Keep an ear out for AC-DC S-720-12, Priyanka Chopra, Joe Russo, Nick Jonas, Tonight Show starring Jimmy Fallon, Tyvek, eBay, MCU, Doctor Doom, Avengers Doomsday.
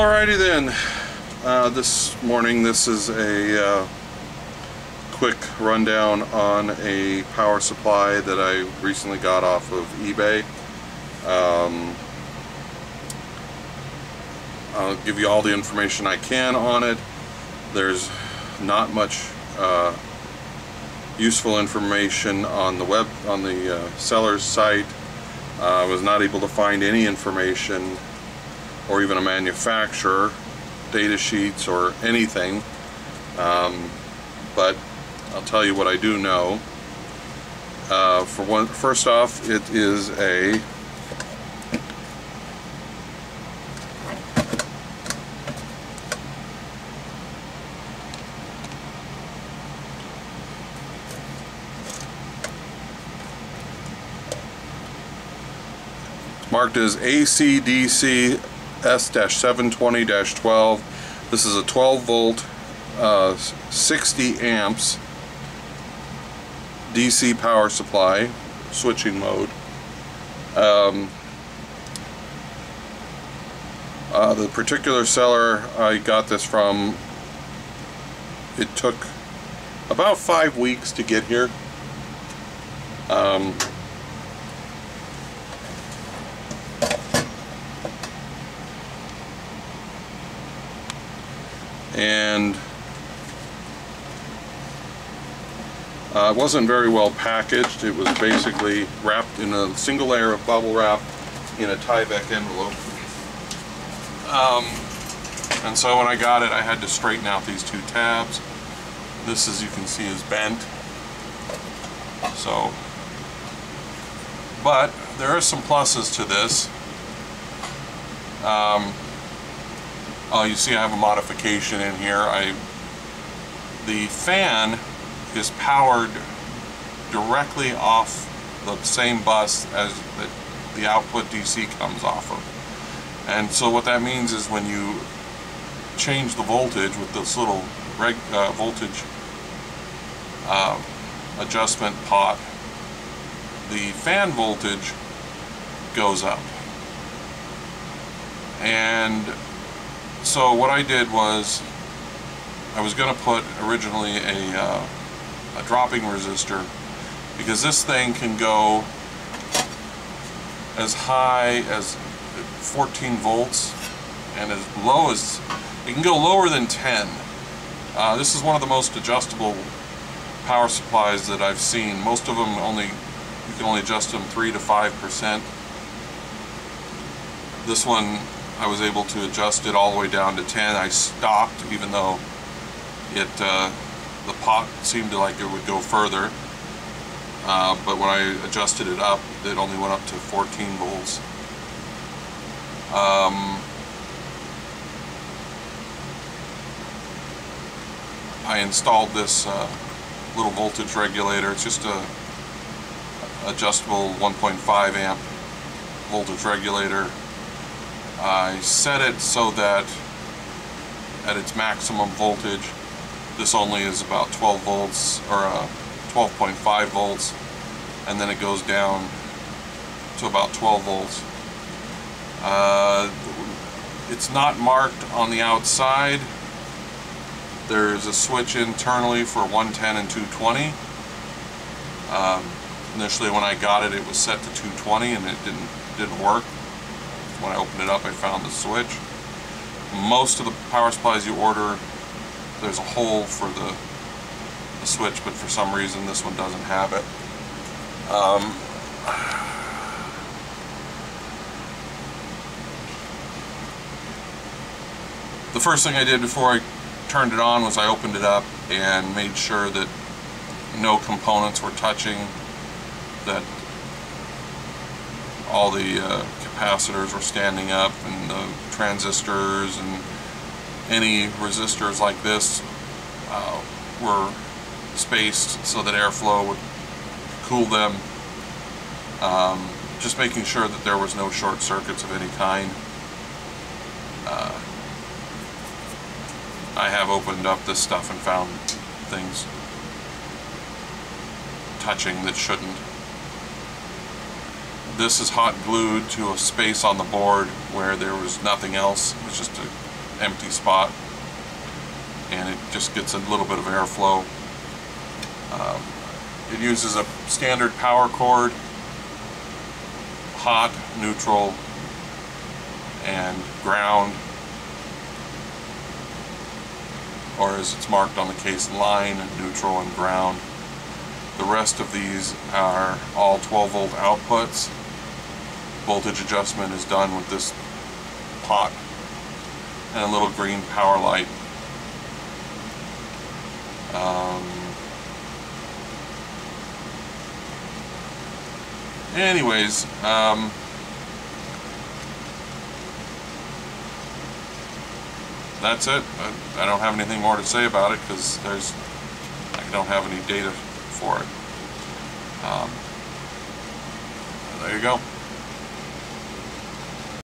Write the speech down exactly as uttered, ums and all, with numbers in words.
Alrighty then, uh, this morning this is a uh, quick rundown on a power supply that I recently got off of eBay. Um, I'll give you all the information I can on it. There's not much uh, useful information on the web on the uh, seller's site. Uh, I was not able to find any information or even a manufacturer, data sheets or anything, um, but I'll tell you what I do know. Uh, for one, first off, it is a marked as A C D C S seven twenty dash twelve. This is a twelve volt, uh, sixty amps D C power supply, switching mode. Um, uh, the particular seller I got this from, it took about five weeks to get here. Um, and uh, it wasn't very well packaged. It was basically wrapped in a single layer of bubble wrap in a Tyvek envelope. Um, and so when I got it, I had to straighten out these two tabs. This, as you can see, is bent. So, but there are some pluses to this. Um, Oh, you see I have a modification in here. I, the fan is powered directly off the same bus as the, the output D C comes off of. And so what that means is when you change the voltage with this little reg, uh, voltage uh, adjustment pot, the fan voltage goes up. And so what I did was, I was going to put originally a, uh, a dropping resistor, because this thing can go as high as fourteen volts and as low as, it can go lower than ten. Uh, this is one of the most adjustable power supplies that I've seen. Most of them only, you can only adjust them three to five percent. This one, I was able to adjust it all the way down to ten. I stopped, even though it uh, the pot seemed like it would go further. Uh, but when I adjusted it up, it only went up to fourteen volts. Um, I installed this uh, little voltage regulator. It's just a adjustable one point five amp voltage regulator. I set it so that at its maximum voltage, this only is about twelve volts, or uh, twelve point five volts, and then it goes down to about twelve volts. Uh, it's not marked on the outside. There's a switch internally for one ten and two twenty. Um, initially when I got it, it was set to two twenty and it didn't, didn't work. When I opened it up, I found the switch. Most of the power supplies you order, there's a hole for the, the switch, but for some reason this one doesn't have it. Um, the first thing I did before I turned it on was I opened it up and made sure that no components were touching, that all the uh, capacitors were standing up, and the transistors and any resistors like this uh, were spaced so that airflow would cool them. Um, just making sure that there was no short circuits of any kind. Uh, I have opened up this stuff and found things touching that shouldn't. This is hot glued to a space on the board where there was nothing else. It was just a empty spot, and it just gets a little bit of airflow. Um, it uses a standard power cord, hot, neutral, and ground, or as it's marked on the case, line, neutral, and ground. The rest of these are all twelve volt outputs. Voltage adjustment is done with this pot and a little green power light. Um, anyways, um, that's it. I, I don't have anything more to say about it because there's I don't have any data for it. Um, there you go.